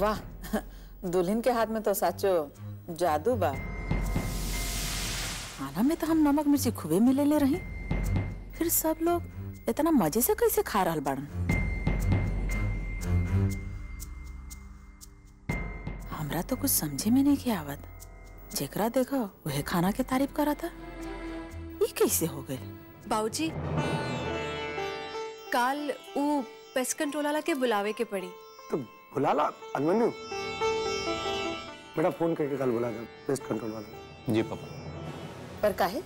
वाह, दुल्हन के हाथ में तो साचो जादू बा। खाना में तो हम नमक मिर्ची खूबे मिले ले रही, फिर सब लोग इतना मजे से कैसे खा रहा बाड़न। हमरा तो कुछ समझे में नहीं के आवत। जेकरा देखा वह खाना के तारीफ करा था, ये कैसे हो गए? बाबूजी, काल वो पेस्ट कंट्रोल वाला के बुलावे के पड़ी। बुलाला अनमन्यु बेटा, फोन करके कल बुला दो पेस्ट कंट्रोल वाला। जी पापा। पर काहे?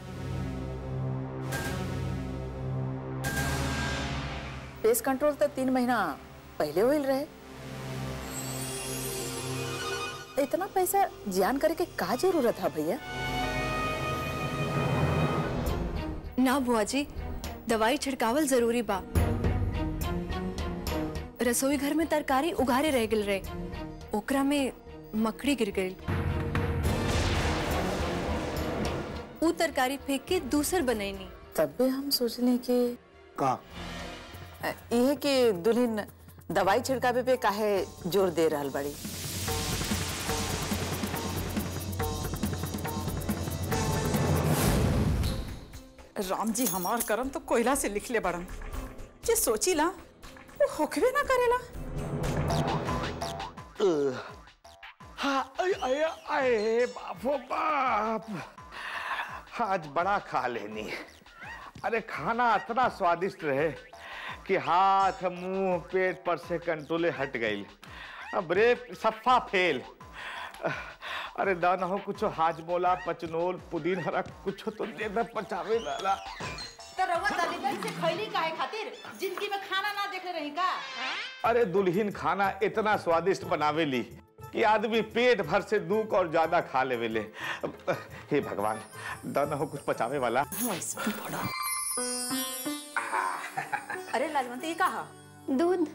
पेस्ट कंट्रोल तो 3 महीना पहले होइल रहे। इतना पैसा जान करके का जरूरत है भैया? ना बुआ जी, दवाई छिड़कावल जरूरी बा। रसोई घर में तरकारी उगारे रह गल रहे, ओकरा में मकड़ी गिर गई। वो तरकारी फेंक के दूसर बनाईनी। तब भी हम सोचने के का यह कि दुल्हन दवाई छिड़कावे पे काहे जोर दे रहल बड़ी। राम जी हमार करम तो कोयला से लिख ले बड़न, जे सोची ला होखबे ना करेला। आए बापो बाप, आज बड़ा खा लेनी। अरे खाना इतना स्वादिष्ट रहे कि हाथ मुंह पेट पर से कंट्रोले हट गई। अबरे सफा फेल। अरे दाना हो कुछ हाजमोला पचनोल पुदीन हरा कुछ तो दे दे पचावे लाला। से खैली काहे खातिर? जिंदगी में खाना ना देखले रही का? अरे दुल्हन खाना इतना स्वादिष्ट बनावेली कि आदमी पेट भर से दूक और ज्यादा खा लेवेले। हे भगवान, दाना हो कुछ पचावे वाला। अरे लाजवंती, ये कहा दूध?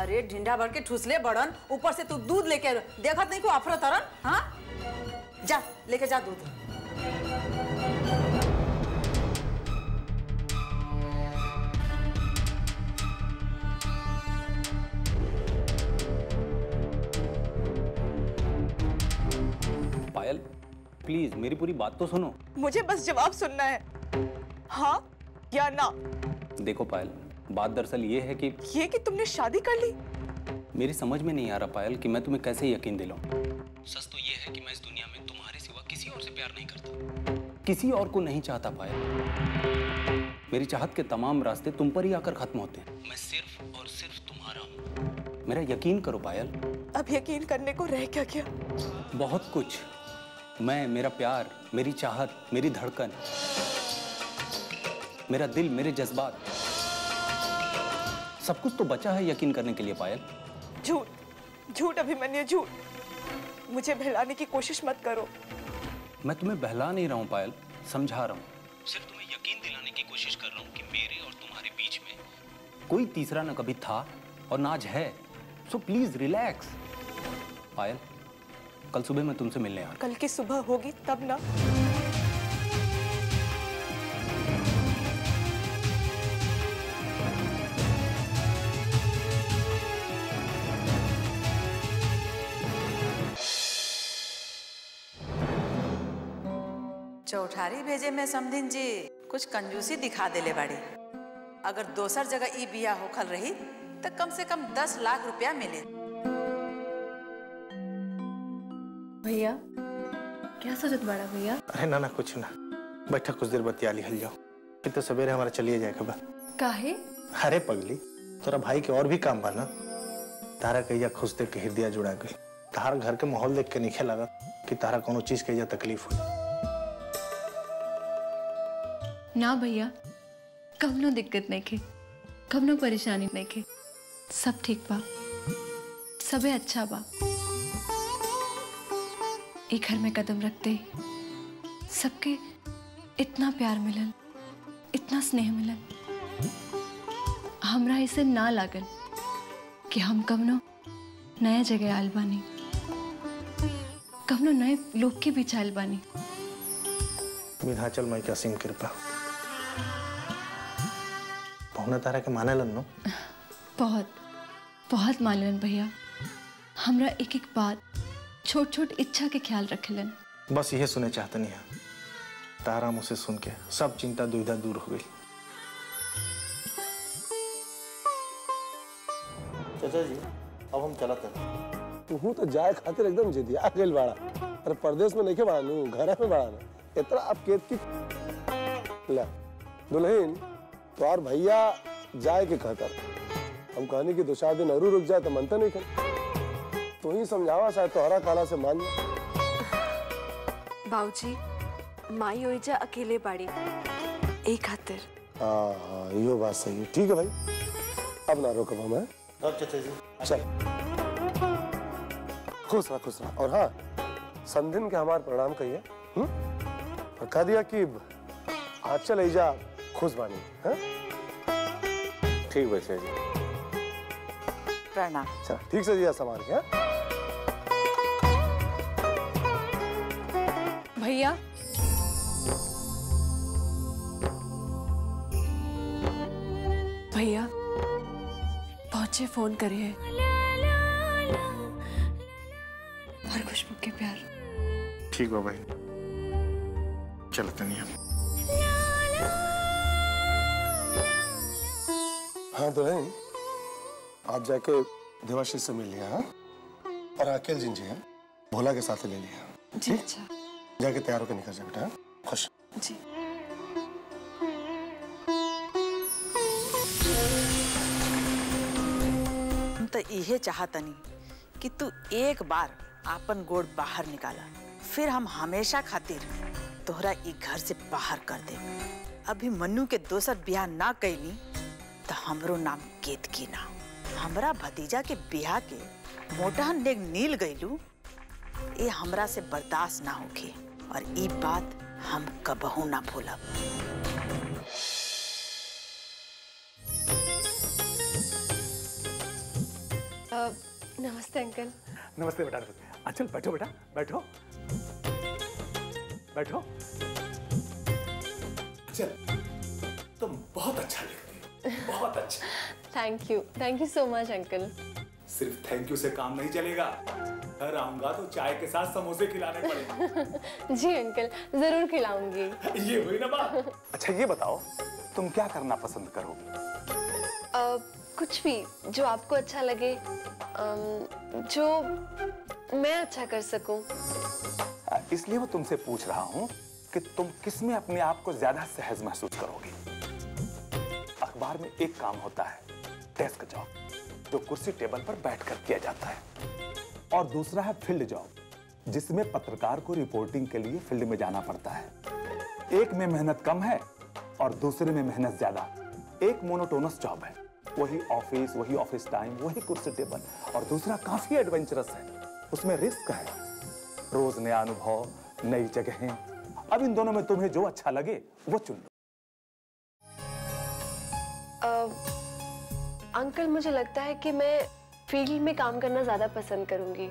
अरे ढिंडा भर के ठूसले बड़न, ऊपर से तू दूध लेके देखत नहीं को अफरा तरन। हाँ जा, लेके जा दूध। प्लीज मेरी पूरी बात तो सुनो। मुझे बस जवाब सुनना है, हाँ या ना। देखो पायल, बात दरअसल ये है कि तुमने शादी कर ली। मेरी समझ में नहीं आ रहा पायल कि मैं तुम्हें कैसे यकीन दिलाऊं। सच तो ये है कि मैं इस दुनिया में तुम्हारे सिवा किसी और से प्यार नहीं करता, किसी और को नहीं चाहता पायल। मेरी चाहत के तमाम रास्ते तुम पर ही आकर खत्म होते हैं। मैं सिर्फ और सिर्फ तुम्हारा हूँ, मेरा यकीन करो पायल। अब यकीन करने को रह क्या गया? बहुत कुछ। मैं, मेरा प्यार, मेरी चाहत, मेरी धड़कन, मेरा दिल, मेरे जज्बात, सब कुछ तो बचा है यकीन करने के लिए पायल। झूठ, झूठ अभिमन्यु, झूठ। मुझे बहलाने की कोशिश मत करो। मैं तुम्हें बहला नहीं रहा हूँ पायल, समझा रहा हूँ। सिर्फ तुम्हें यकीन दिलाने की कोशिश कर रहा हूँ कि मेरे और तुम्हारे बीच में कोई तीसरा ना कभी था और ना आज है। So please relax. पायल, कल सुबह मैं तुमसे मिलने आ रहा हूं। कल की सुबह होगी तब ना। चौठारी भेजे में समधिन जी कुछ कंजूसी दिखा देले बाड़ी। अगर दोसर जगह ई बिया होखल रही तो कम से कम 10 लाख रुपया मिले। भैया क्या सोचत बाड़ा भैया? अरे ना ना कुछ ना, बैठा कुछ देर बतियाली हल जाओ, फिर तो सवेरे हमारा चलिए जाए खबर। काहे? अरे पगली, तोरा भाई के और भी काम बा ना। तारा कहिया खुश देख के हृदय जुड़ा गई। तारा घर के माहौल देख के निखे लगा कि तारा कोनो चीज कहिया तकलीफ हुई। ना भैया, कवनो दिक्कत नहीं खे, कवनो परेशानी नहीं खे, सब ठीक बा, सबे अच्छा बा। एक घर में कदम रखते ही सबके इतना प्यार मिलन, इतना स्नेह मिलन, हमरा इसे ना लागल कि हम कवनो नया जगह आयल बानी, कवनो नए लोग के बीच आयल बानी। विंध्याचल माई असीम कृपा। पहुना तारा के मानेलन नो? बहुत बहुत मानेलन भैया। हमरा एक एक बात, छोट छोट इच्छा के ख्याल रखेलन। बस यह सुने चाहता नहीं है। तारा मुझसे सुन के सब चिंता दुविधा दूर हो गई। चाचा जी, अब हम चलते हैं। तू तो जाए खातिर एकदम जिद्दी आ गइल बाड़ा। अरे परदेश में नहीं के बाड़ा नू, घर में बाड़ा ना। इतना आप केत की ला दुल्हन तो और भैया जाए के कहता। हम कहने की 2-4 दिन अरू रुक जाए तो मनता नहीं कर। तो ही समझावा शायद तोहरा काला से मान। बाबूजी, माई ओइजा अकेले बाड़ी, एक खातिर। हाँ, यो बात सही है। ठीक है भाई, अब ना रोक हम है। अब चलते जी। चल। खुश रहा, खुश रहा। और हाँ, संधिन के हमारे प्रणाम कहिए। और कह दिया कि आंचल ओइजा खुश बानी। हाँ? ठीक भाई सर जी। प्रणाम। चल, ठीक से जी सामान क्या? भैया, भैया पहुंचे, फोन करिए। और खुशबू के प्यार। ठीक हो भाई, चलते नहीं हम। हाँ तो है, आप जाके देवाशीष से मिल लिया। हाँ? और आकेल जिन जी है भोला के साथ ले लिया जी। ठीक? अच्छा, जाके तैयार होकर निकल जा बेटा। खुश जी। हम तो यह चाहता नहीं कि तू एक बार अपन गोड़ बाहर निकाला, फिर हम हमेशा खातिर तोहरा इस घर से बाहर कर दे। अभी मन्नू के दोसर ब्याह ना कैली तो हमरो नाम केत की ना। हमरा भतीजा के ब्याह के मोटा नेग नील गईलू, ये हमरा से बर्दाश्त ना होगी और ये बात हम कबहू ना भूलब। नमस्ते अंकल। नमस्ते बेटा। अच्छा बैठो बेटा, बैठो बैठो। अच्छा, तुम बहुत अच्छा लगती हो, बहुत अच्छा। Thank you, thank you so much uncle. सिर्फ थैंक यू से काम नहीं चलेगा, घर आऊंगा तो चाय के साथ समोसे खिलाने पड़ेंगे। जी अंकल, जरूर खिलाऊंगी। ये हुई ना बात। अच्छा ये बताओ, तुम क्या करना पसंद करोगी? कुछ भी जो आपको अच्छा लगे, जो मैं अच्छा कर सकूं। इसलिए मैं तुमसे पूछ रहा हूँ कि तुम किसमें अपने आप को ज्यादा सहज महसूस करोगी। अखबार में एक काम होता है, डेस्क जॉब, जो कुर्सी टेबल पर बैठकर किया जाता है, और दूसरा है फील्ड जॉब, जिसमें पत्रकार को रिपोर्टिंग के लिए फील्ड में जाना पड़ता है। एक में मेहनत कम है और दूसरे में मेहनत ज्यादा। एक मोनोटोनस जॉब है, वही ऑफिस टाइम, वही कुर्सी टेबल, और दूसरा काफी एडवेंचरस है, उसमें रिस्क है, रोज नया अनुभव, नई जगहें। अब इन दोनों में तुम्हें जो अच्छा लगे वो चुन लो। अंकल, मुझे लगता है कि मैं फील्ड में काम करना ज्यादा पसंद करूंगी।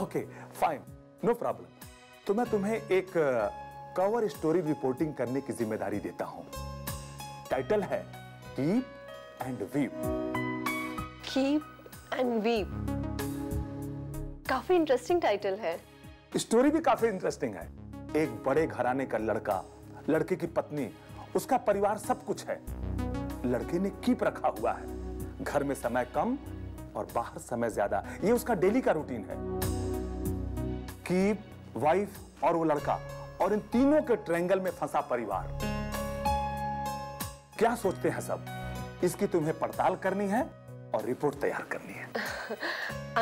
Okay, fine, no problem. तो मैं तुम्हें एक कवर स्टोरी रिपोर्टिंग करने की जिम्मेदारी देता हूँ। टाइटल है keep and weep. Keep and weep, काफी इंटरेस्टिंग टाइटल है। स्टोरी भी काफी इंटरेस्टिंग है। एक बड़े घराने का लड़का, लड़के की पत्नी, उसका परिवार, सब कुछ है। लड़के ने कीप रखा हुआ है, घर में समय कम और बाहर समय ज्यादा, ये उसका डेली का रूटीन है। कीप, वाइफ और वो लड़का, और इन तीनों के ट्रायंगल में फंसा परिवार। क्या सोचते हैं सब? इसकी तुम्हें पड़ताल करनी है और रिपोर्ट तैयार करनी है।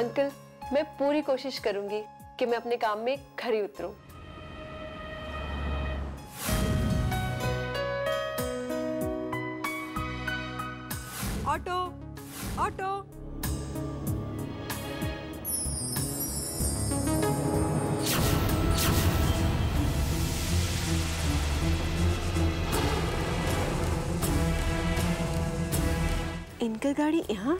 अंकल, मैं पूरी कोशिश करूंगी कि मैं अपने काम में खरी उतरूं। Auto, auto. इनका गाड़ी यहाँ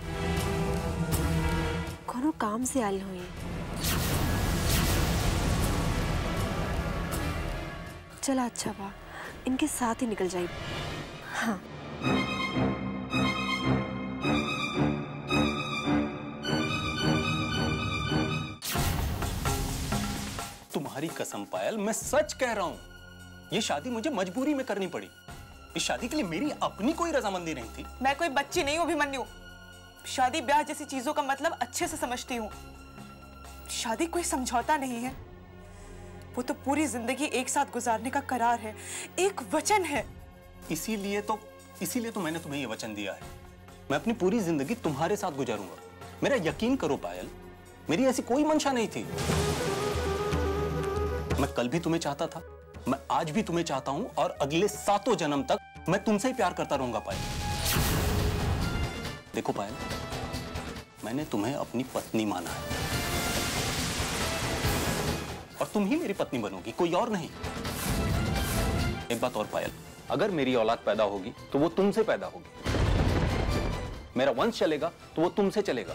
कोनो काम से आयल हुई। चला, अच्छा बा, इनके साथ ही निकल जाए। हाँ, तुम्हारी कसम पायल, मैं सच कह रहा हूँ, ये शादी मुझे मजबूरी में करनी पड़ी। इस शादी के लिए मेरी अपनी कोई रजामंदी नहीं थी। मैं कोई बच्ची नहीं हूँ अभिमन्यु। शादी ब्याह जैसी चीजों का मतलब अच्छे से समझती हूँ। शादी कोई समझौता नहीं है, वो तो पूरी जिंदगी एक साथ गुजारने का करार है, एक वचन है। इसीलिए तो मैंने तुम्हें ये वचन दिया है, मैं अपनी पूरी जिंदगी तुम्हारे साथ गुजारूंगा। मेरा यकीन करो पायल, मेरी ऐसी कोई मंशा नहीं थी। मैं कल भी तुम्हें चाहता था, मैं आज भी तुम्हें चाहता हूं, और अगले सातों जन्म तक मैं तुमसे ही प्यार करता रहूंगा पायल। देखो पायल, मैंने तुम्हें अपनी पत्नी माना है, और तुम ही मेरी पत्नी बनोगी, कोई और नहीं। एक बात और पायल, अगर मेरी औलाद पैदा होगी तो वो तुमसे पैदा होगी, मेरा वंश चलेगा तो वो तुमसे चलेगा।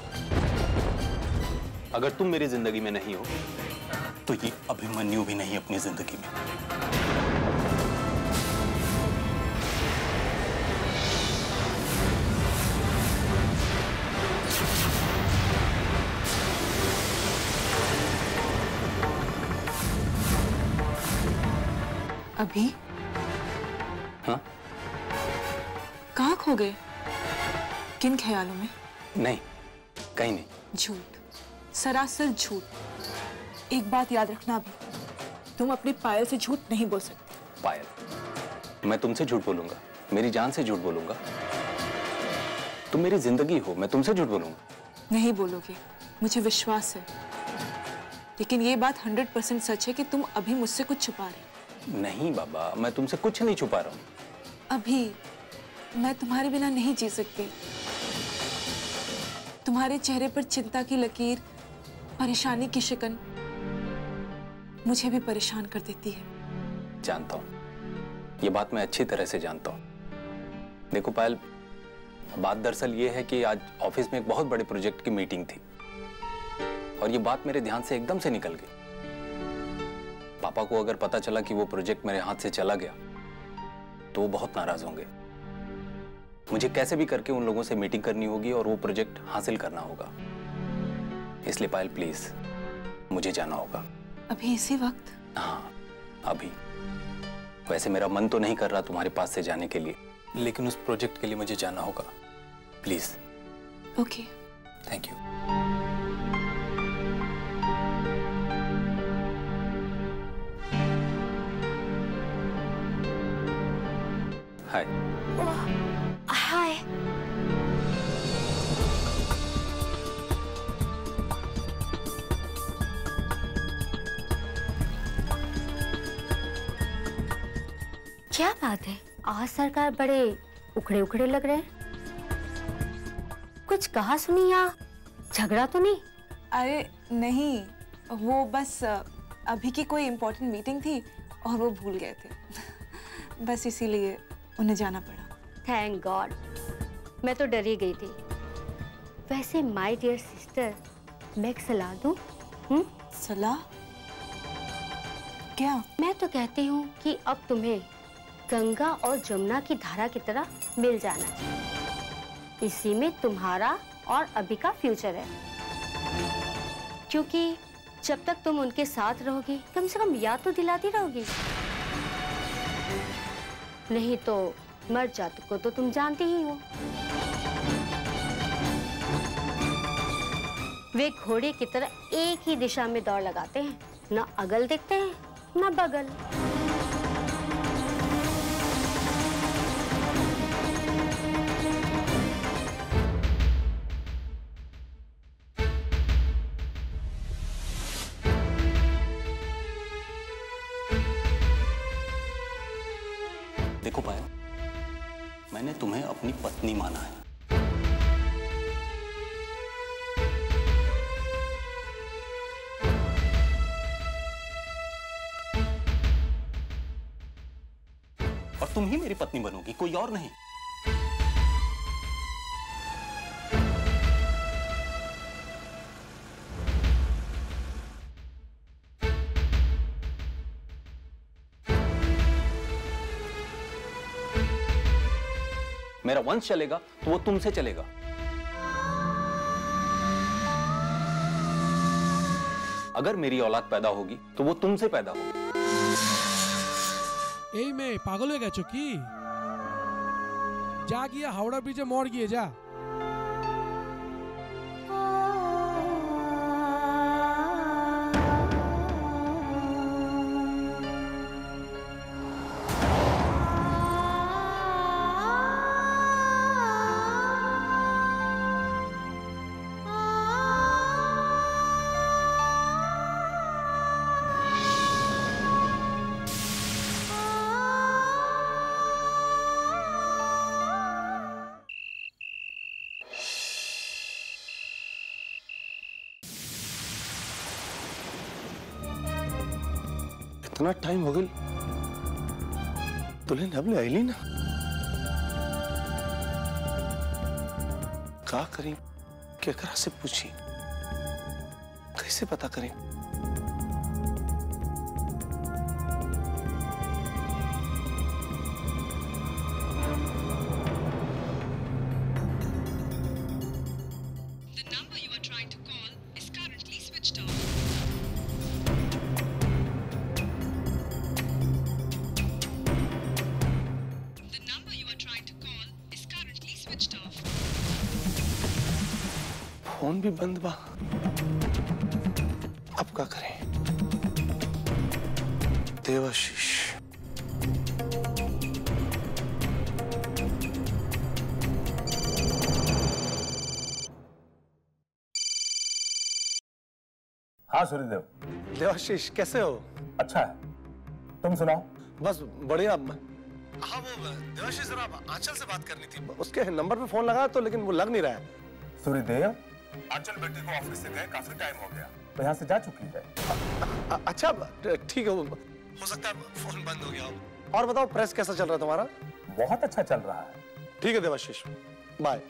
अगर तुम मेरी जिंदगी में नहीं हो तो ये अभिमन्यु भी नहीं अपनी जिंदगी में। अभी हाँ, कहाँ खो गए? किन ख्यालों में? नहीं, कहीं नहीं। झूठ, सरासर झूठ। एक बात याद रखना भी, तुम अपनी पायल से झूठ नहीं बोल सकती। पायल, मैं तुमसे झूठ बोलूंगा, मेरी जान से झूठ बोलूंगा। तुम मेरी जिंदगी हो, मैं तुमसे झूठ बोलूंगा। नहीं बोलोगे, मुझे विश्वास है। लेकिन ये बात 100% सच है कि तुम अभी मुझसे कुछ छुपा रहे। नहीं बाबा, मैं तुमसे कुछ नहीं छुपा रहा हूँ। अभी मैं तुम्हारे बिना नहीं जी सकती। तुम्हारे चेहरे पर चिंता की लकीर, परेशानी की शिकन मुझे भी परेशान कर देती है। जानता हूँ, ये बात मैं अच्छी तरह से जानता हूँ। देखो पायल, बात दरअसल ये है कि आज ऑफिस में एक बहुत बड़े प्रोजेक्ट की मीटिंग थी, और ये बात मेरे ध्यान से एकदम से निकल गई। पापा को अगर पता चला कि वो प्रोजेक्ट मेरे हाथ से चला गया तो वो बहुत नाराज होंगे। मुझे कैसे भी करके उन लोगों से मीटिंग करनी होगी और वो प्रोजेक्ट हासिल करना होगा। इसलिए पायल प्लीज, मुझे जाना होगा। अभी, इसी वक्त? हाँ, अभी। वैसे मेरा मन तो नहीं कर रहा तुम्हारे पास से जाने के लिए, लेकिन उस प्रोजेक्ट के लिए मुझे जाना होगा। Please. Okay. Thank you. Hi. Hi. क्या बात है, आज सरकार बड़े उखड़े उखड़े लग रहे हैं। कुछ कहा सुनी या झगड़ा तो नहीं? अरे नहीं, वो बस अभी की कोई इम्पोर्टेंट मीटिंग थी और वो भूल गए थे, बस इसीलिए उन्हें जाना पड़ा। थैंक गॉड, मैं तो डर ही गई थी। वैसे माय डियर सिस्टर, मैं एक सलाह दूं? सलाह? क्या? मैं तो कहती हूँ कि अब तुम्हें गंगा और जमुना की धारा की तरह मिल जाना चाहिए। इसी में तुम्हारा और अभी का फ्यूचर है, क्योंकि जब तक तुम उनके साथ रहोगी कम से कम याद तो दिलाती रहोगी, नहीं तो मर जाते को तो तुम जानती ही हो। वे घोड़े की तरह एक ही दिशा में दौड़ लगाते हैं, ना अगल देखते हैं ना बगल। देखो पायल, मैंने तुम्हें अपनी पत्नी माना है। तुम ही मेरी पत्नी बनोगी, कोई और नहीं। मेरा वंश चलेगा तो वो तुमसे चलेगा। अगर मेरी औलाद पैदा होगी तो वो तुमसे पैदा होगी। यही मैं पागल हो गया चुकी, जा गया हावड़ा ब्रिज मोड़ गए जा। इतना टाइम हो गया, तुलहन अब ले आईली ना, क्या करें? क्या करा से पूछी, कैसे पता करें? फोन भी बंद बा, अब क्या करें? देवाशीष, हाँ सूर्यदेव। देवाशीष कैसे हो? अच्छा है, तुम सुनाओ? बस बढ़िया। हाँ वो देवाशीष जरा आंचल से बात करनी थी, उसके नंबर पे फोन लगा तो लेकिन वो लग नहीं रहा है। सूर्यदेव, आंचल बेटे को ऑफिस से गए काफी टाइम हो गया, तो यहाँ से जा चुकी है। अच्छा ठीक है, हो सकता है फोन बंद हो गया हो। और बताओ प्रेस कैसा चल रहा है तुम्हारा? बहुत अच्छा चल रहा है। ठीक है देवाशीष, बाय।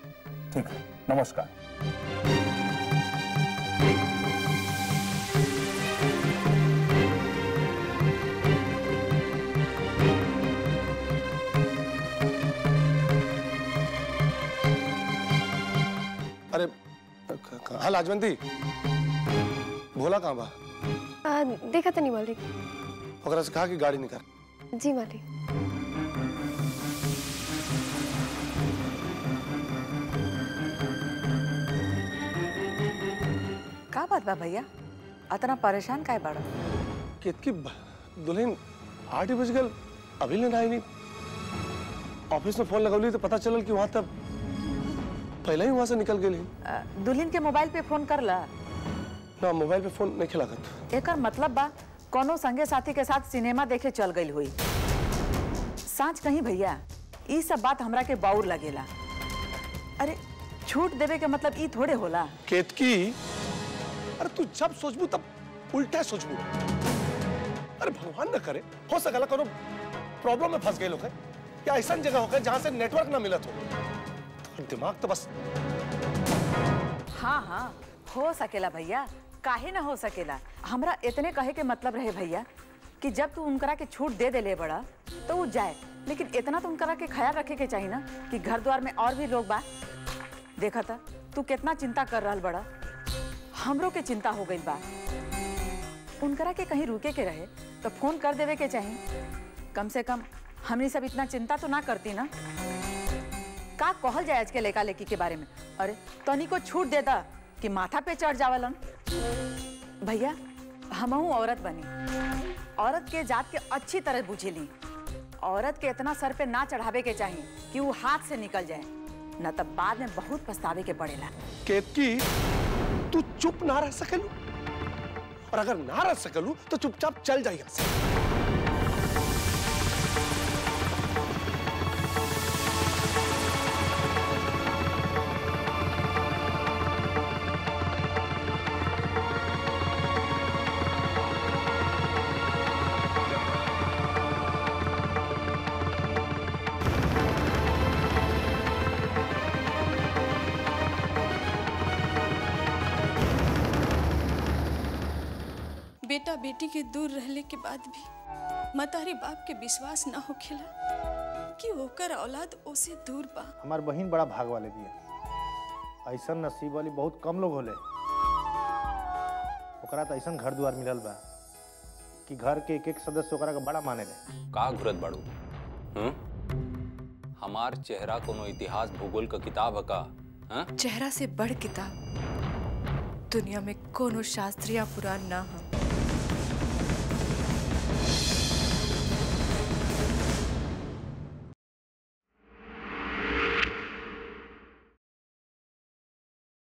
ठीक है, नमस्कार। अरे हाँ लाजवंती, भोला कहाँ बा? देखा तो नहीं मालिक। अगर से कहा कि गाड़ी निकाल। जी मालिक। का बात बा भैया, इतना परेशान काहे बाड़ा? कितकी दुल्हन 8 बज गल, अभी लेना आई नहीं। ऑफिस में फोन लगौली तो पता चलल कि वहाँ तब पहले ही वहाँ से निकल गई। दुल्हन के मोबाइल पे फोन कर ला ना, मोबाइल पे फोन नहीं खिलागत। एक मतलब बा, कोनो संगे साथी के साथ सिनेमा देखे चल गई हुई, सच कहीं भैया, ये सब बात हमरा के बाउर लगेला। अरे छूट देवे के मतलब ये थोड़े होला। केतकी, अरे तू जब सोचबू तब उल्टा सोचबू। अरे भगवान न करे, हो सकला कोनो प्रॉब्लम में फंस गए लोग हैं, या ऐसा जगह होगा जहाँ से नेटवर्क ना मिला तो दिमाग तो बस। हाँ हाँ, हो सकेला भैया, काहे ना हो सकेला। हमरा इतने कहे के मतलब रहे भैया कि जब तू उनकरा के छूट दे ले बड़ा तो वो जाए, लेकिन इतना तो उनकरा के ख्याल रखे के चाहिए ना कि घर द्वार में और भी लोग बा। देखा था तू कितना चिंता कर रहा बड़ा, हमरो के चिंता हो गई बा। उनकरा के कहीं रुके के रहे तो फोन कर देवे के चाहिए, कम से कम हमने सब इतना चिंता तो ना करती ना। का कहल जाए आज के लेका लेकी के बारे में, अरे तोनी को छूट दे दा कि माथा पे चढ़ जावलन। भैया हमहू औरत बनी, औरत के जात के अच्छी तरह बुझेली। औरत के इतना सर पे ना चढ़ावे के चाहिए कि वो हाथ से निकल जाए, न तब बाद में बहुत पछतावे के पड़ेला। केतकी तू चुप ना रह सकलू, और अगर ना रह सकलू तो चुपचाप चल जाएगा। बेटा बेटी के दूर रहले के बाद भी मतारी बाप के विश्वास ना होखेला कि ओकर औलाद ओसे दूर बा। हमार बहिन बड़ा भाग वाले बिया, ऐसा नसीब वाली बहुत कम लोग होले। ओकरा तो ऐसा घर द्वार मिलल बा कि घर के एक एक सदस्य ओकरा का बड़ा माने ले। का घुरत बाड़ू, हमार चेहरा कोनो इतिहास भूगोल का किताब का चेहरा से बड़ किताब दुनिया में कोनो शास्त्रीय पुराण ना है।